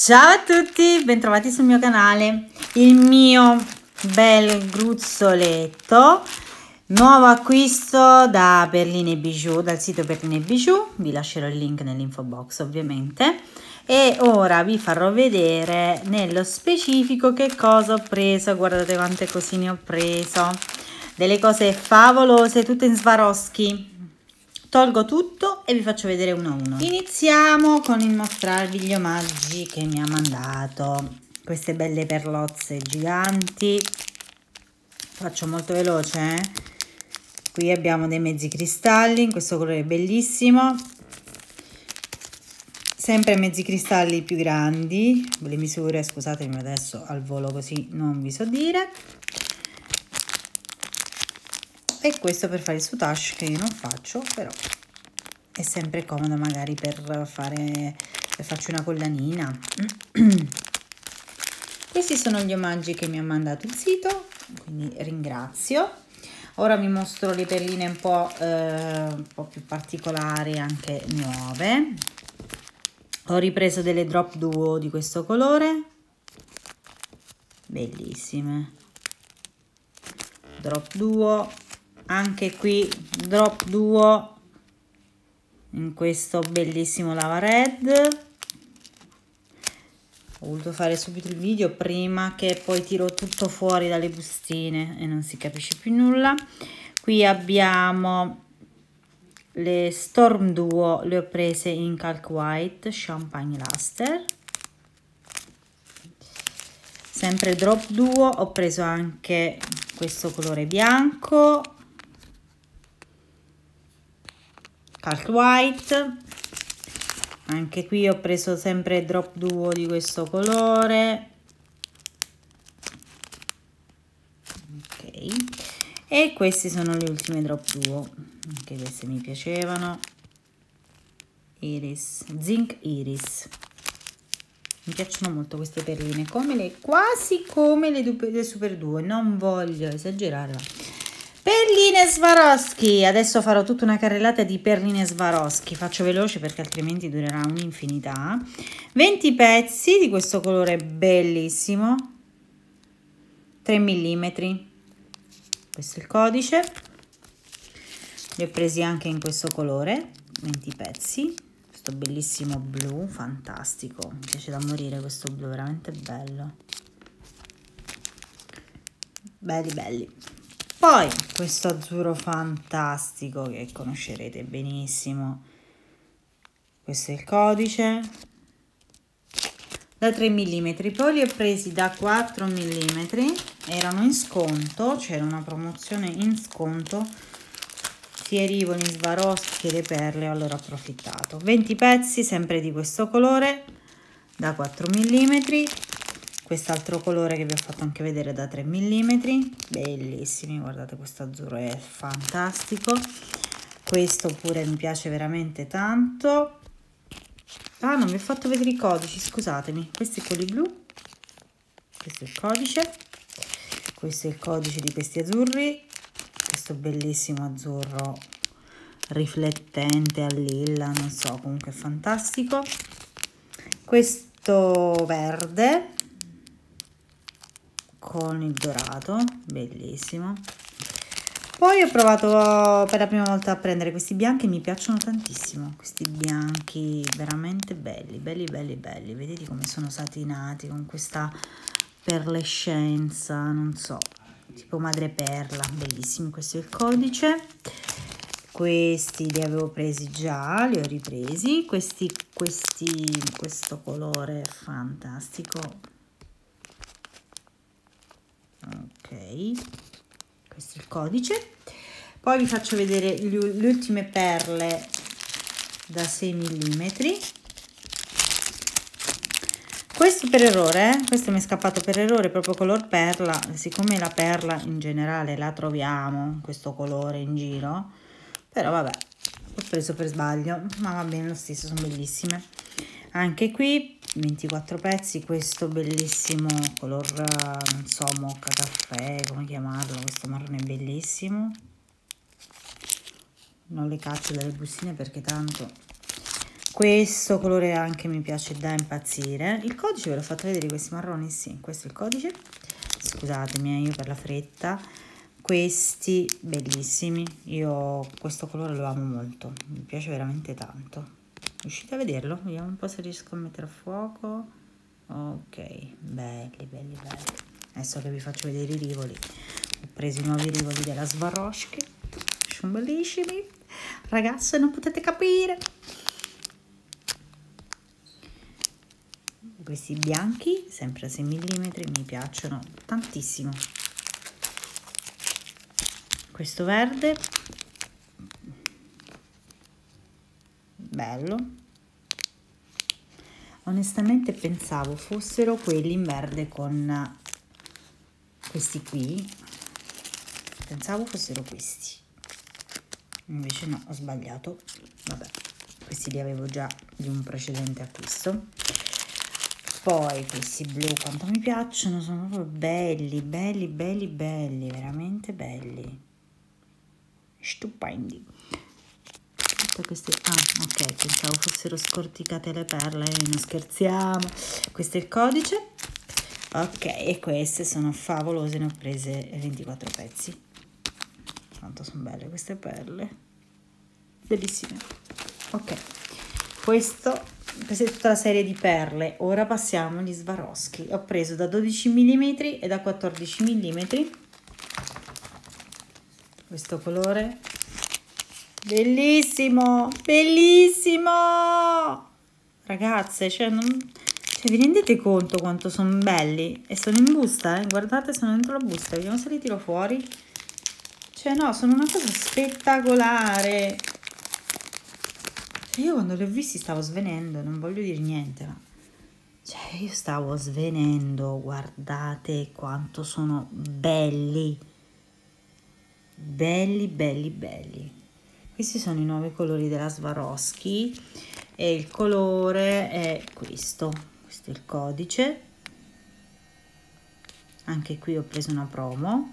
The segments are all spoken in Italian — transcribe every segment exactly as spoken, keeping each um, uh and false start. Ciao a tutti, bentrovati sul mio canale. Il mio bel gruzzoletto, nuovo acquisto da Perline Bijoux, dal sito Perline Bijoux, vi lascerò il link nell'info box ovviamente. E ora vi farò vedere nello specifico che cosa ho preso. Guardate quante cosine ho preso, delle cose favolose, tutte in Swarovski. Tolgo tutto e vi faccio vedere uno a uno. Iniziamo con il mostrarvi gli omaggi che mi ha mandato. Queste belle perlozze giganti. Faccio molto veloce. Eh? Qui abbiamo dei mezzi cristalli in questo colore bellissimo. Sempre mezzi cristalli più grandi. Le misure, scusatemi adesso al volo così non vi so dire. E questo per fare il sutash, che io non faccio, però è sempre comodo magari per fare, per farci una collanina. Questi sono gli omaggi che mi ha mandato il sito, quindi ringrazio. Ora vi mostro le perline un po', eh, un po' più particolari, anche nuove. Ho ripreso delle drop duo di questo colore, bellissime. Drop duo. Anche qui drop duo in questo bellissimo lava red. Ho voluto fare subito il video prima che poi tiro tutto fuori dalle bustine e non si capisce più nulla. Qui abbiamo le storm duo, le ho prese in calc white champagne luster. Sempre drop duo, ho preso anche questo colore bianco Calc White. Anche qui ho preso sempre drop duo di questo colore, ok. E questi sono le ultime drop duo, anche queste mi piacevano. Iris, zinc iris, mi piacciono molto queste perline, come le, quasi come le, le super duo, non voglio esagerare. Perline Swarovski, adesso farò tutta una carrellata di perline Swarovski, faccio veloce perché altrimenti durerà un'infinità. venti pezzi di questo colore bellissimo, tre millimetri, questo è il codice, li ho presi anche in questo colore, venti pezzi, questo bellissimo blu, fantastico, mi piace da morire questo blu, veramente bello, belli belli. Poi questo azzurro fantastico che conoscerete benissimo, questo è il codice, da tre millimetri, poi li ho presi da quattro millimetri, erano in sconto, c'era una promozione in sconto, sia i rivoli, Swarovski che le perle, allora ho approfittato. venti pezzi sempre di questo colore da quattro millimetri. Quest'altro colore che vi ho fatto anche vedere da tre millimetri, bellissimi, guardate questo azzurro è fantastico, questo pure mi piace veramente tanto. Ah, non vi ho fatto vedere i codici, scusatemi, questi quelli blu, questo è il codice, questo è il codice di questi azzurri, questo bellissimo azzurro riflettente a lilla, non so, comunque è fantastico, questo verde con il dorato, bellissimo. Poi ho provato per la prima volta a prendere questi bianchi, mi piacciono tantissimo questi bianchi, veramente belli belli belli belli, vedete come sono satinati con questa perlescenza, non so, tipo madreperla, bellissimi. Questo è il codice, questi li avevo presi già, li ho ripresi, questi questi questo colore fantastico. Ok, questo è il codice. Poi vi faccio vedere le ultime perle da sei millimetri. Questo per errore, eh? Questo mi è scappato per errore, proprio color perla, siccome la perla in generale la troviamo, questo colore in giro, però vabbè, l'ho preso per sbaglio, ma va bene lo stesso, sono bellissime. Anche qui ventiquattro pezzi, questo bellissimo color, non so, mocca caffè, come chiamarlo, questo marrone bellissimo, non le caccio dalle bustine perché tanto. Questo colore anche mi piace da impazzire. Il codice ve l'ho fatto vedere, questi marroni, sì, questo è il codice. Scusatemi, io per la fretta. Questi bellissimi, io questo colore lo amo molto, mi piace veramente tanto. Riuscite a vederlo? Vediamo un po' se riesco a mettere a fuoco. Ok, belli, belli, belli. Adesso che vi faccio vedere i rivoli. Ho preso i nuovi rivoli della Swarovski. Sono bellissimi. Ragazze, non potete capire. Questi bianchi, sempre a sei millimetri, mi piacciono tantissimo. Questo verde, bello. Onestamente pensavo fossero quelli in verde con questi qui, pensavo fossero questi, invece no, ho sbagliato. Vabbè, questi li avevo già di un precedente acquisto. Poi questi blu, quanto mi piacciono, sono proprio belli, belli, belli, belli, veramente belli, stupendi. Tutte queste, ah, ok, pensavo fossero scorticate le perle, non scherziamo. Questo è il codice, ok, e queste sono favolose, ne ho prese ventiquattro pezzi. Quanto sono belle queste perle, bellissime. Ok, questo... questa è tutta la serie di perle. Ora passiamo agli Swarovski. Ho preso da dodici millimetri e da quattordici millimetri. Questo colore bellissimo, bellissimo, ragazze, cioè, non... cioè, vi rendete conto quanto sono belli? E sono in busta, eh? Guardate, sono dentro la busta, vediamo se li tiro fuori. Cioè, no, sono una cosa spettacolare. Io quando li ho visti stavo svenendo, non voglio dire niente, ma cioè io stavo svenendo. Guardate quanto sono belli, belli, belli, belli. Questi sono i nuovi colori della Swarovski e il colore è questo, questo è il codice. Anche qui ho preso una promo,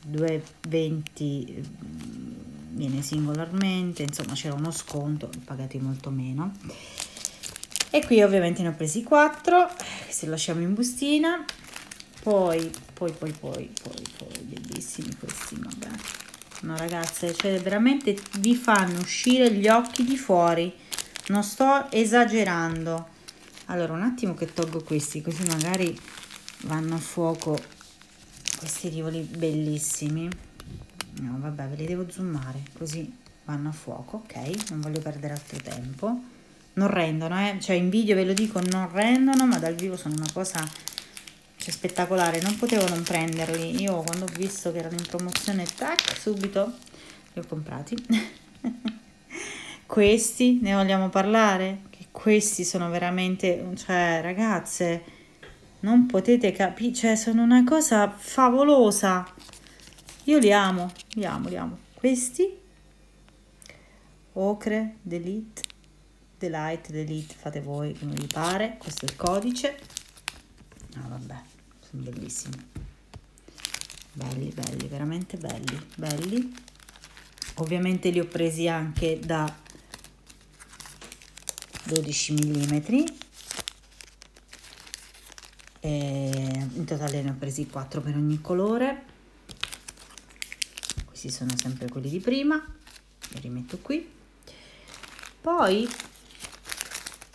duecentoventi viene singolarmente, insomma c'era uno sconto, pagati molto meno. E qui ovviamente ne ho presi quattro, se lasciamo in bustina. Poi, poi, poi, poi, poi, poi, bellissimi questi, vabbè. No ragazze, cioè veramente vi fanno uscire gli occhi di fuori, non sto esagerando. Allora, un attimo che tolgo questi, così magari vanno a fuoco questi rivoli bellissimi. No, vabbè, ve li devo zoomare, così vanno a fuoco, ok? Non voglio perdere altro tempo. Non rendono, eh? Cioè, in video ve lo dico, non rendono, ma dal vivo sono una cosa, cioè, spettacolare. Non potevo non prenderli. Io, quando ho visto che erano in promozione, tac, subito li ho comprati. Questi, ne vogliamo parlare? Che questi sono veramente, cioè, ragazze, non potete capire, cioè, sono una cosa favolosa. Io li amo, li amo, li amo. Questi, ocre, De-Lite, De-Lite, De-Lite, fate voi come vi pare. Questo è il codice. No, vabbè, sono bellissimi. Belli, belli, veramente belli, belli. Ovviamente li ho presi anche da dodici millimetri. E in totale ne ho presi quattro per ogni colore. Sono sempre quelli di prima, li rimetto qui. Poi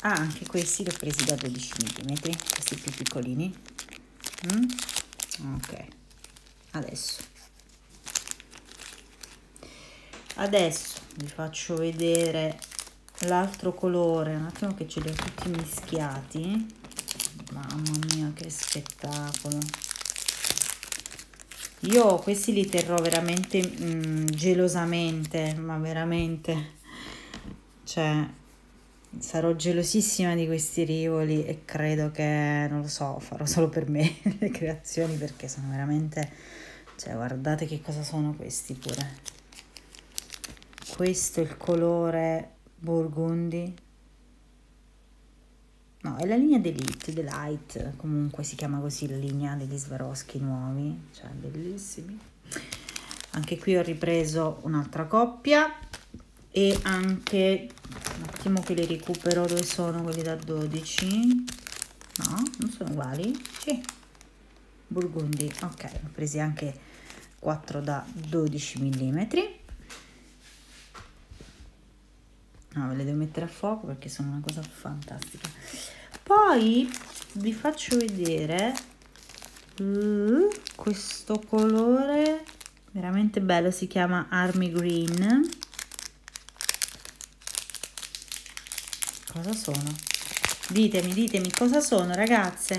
ah, anche questi li ho presi da dodici millimetri, questi più piccolini. Mm? Ok, adesso adesso vi faccio vedere l'altro colore, un attimo che ce li ho tutti mischiati. Mamma mia, che spettacolo! Io questi li terrò veramente mh, gelosamente, ma veramente, cioè, sarò gelosissima di questi rivoli e credo che, non lo so, farò solo per me le creazioni, perché sono veramente, cioè, guardate che cosa sono questi pure. Questo è il colore burgundi, no, è la linea De-Lite, De-Lite, comunque si chiama così la linea degli Swarovski nuovi, cioè bellissimi. Anche qui ho ripreso un'altra coppia, e anche, un attimo che li recupero, dove sono quelli da dodici? No, non sono uguali? Sì, burgundi, ok, ho presi anche quattro da dodici millimetri. No, ve le devo mettere a fuoco perché sono una cosa fantastica. Poi vi faccio vedere uh, questo colore veramente bello, si chiama Army Green. Cosa sono? Ditemi, ditemi cosa sono, ragazze.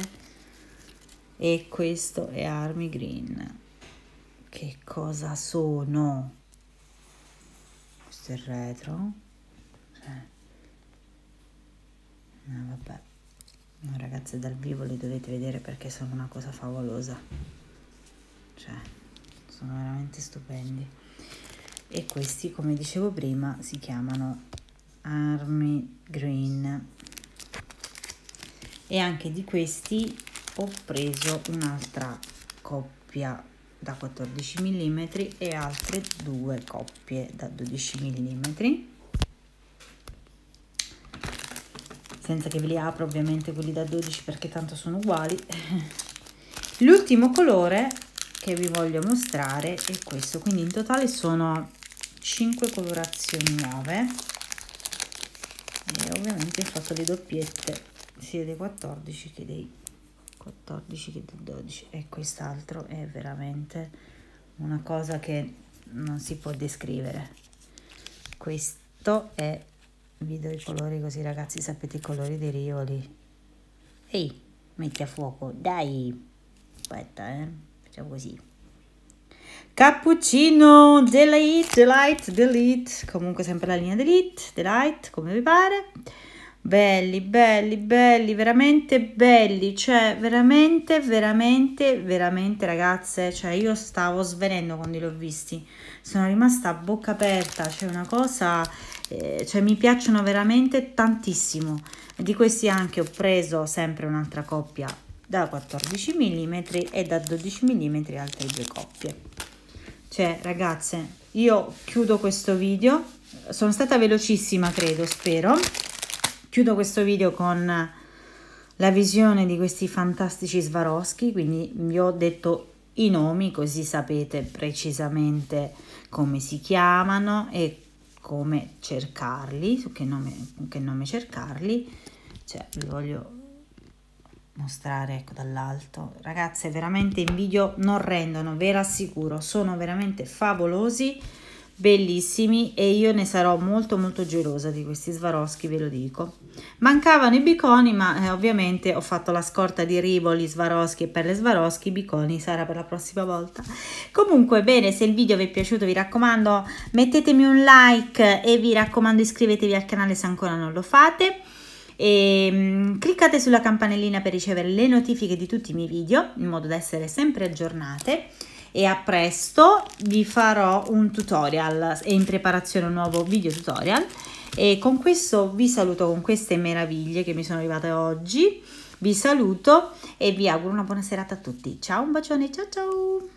E questo è Army Green. Che cosa sono? Questo è il retro. Eh. No, vabbè. No, ragazze, dal vivo li dovete vedere perché sono una cosa favolosa. Cioè, sono veramente stupendi. E questi, come dicevo prima, si chiamano Army Green. E anche di questi ho preso un'altra coppia da quattordici millimetri e altre due coppie da dodici millimetri. Senza che ve li apro ovviamente quelli da dodici perché tanto sono uguali. L'ultimo colore che vi voglio mostrare è questo, quindi in totale sono cinque colorazioni nuove. E ovviamente ho fatto le doppiette sia dei quattordici che dei quattordici che dei dodici, e quest'altro è veramente una cosa che non si può descrivere. Questo è, vi do i colori così ragazzi sapete i colori dei rivoli. Ehi, metti a fuoco, dai, aspetta, eh, facciamo così. Cappuccino, De-Lite, De-Lite, De-Lite, comunque sempre la linea De-Lite, De-Lite, come vi pare. Belli, belli, belli, veramente belli, cioè veramente, veramente, veramente ragazze, cioè io stavo svenendo quando li ho visti, sono rimasta a bocca aperta, cioè una cosa, eh, cioè mi piacciono veramente tantissimo. Di questi anche ho preso sempre un'altra coppia da quattordici millimetri e da dodici millimetri altre due coppie. Cioè ragazze, io chiudo questo video, sono stata velocissima credo, spero, chiudo questo video con la visione di questi fantastici Swarovski, quindi vi ho detto i nomi così sapete precisamente come si chiamano e come cercarli, su che nome, che nome cercarli, cioè vi voglio mostrare, ecco, dall'alto. Ragazze, veramente in video non rendono, ve rassicuro, sono veramente favolosi, bellissimi, e io ne sarò molto molto gelosa di questi Swarovski, ve lo dico. Mancavano i biconi, ma eh, ovviamente ho fatto la scorta di rivoli Swarovski e perle Swarovski, i biconi sarà per la prossima volta. Comunque bene, se il video vi è piaciuto vi raccomando mettetemi un like e vi raccomando iscrivetevi al canale se ancora non lo fate. E cliccate sulla campanellina per ricevere le notifiche di tutti i miei video in modo da essere sempre aggiornate, e a presto, vi farò un tutorial, è in preparazione un nuovo video tutorial, e con questo vi saluto, con queste meraviglie che mi sono arrivate oggi vi saluto e vi auguro una buona serata a tutti, ciao, un bacione, ciao ciao.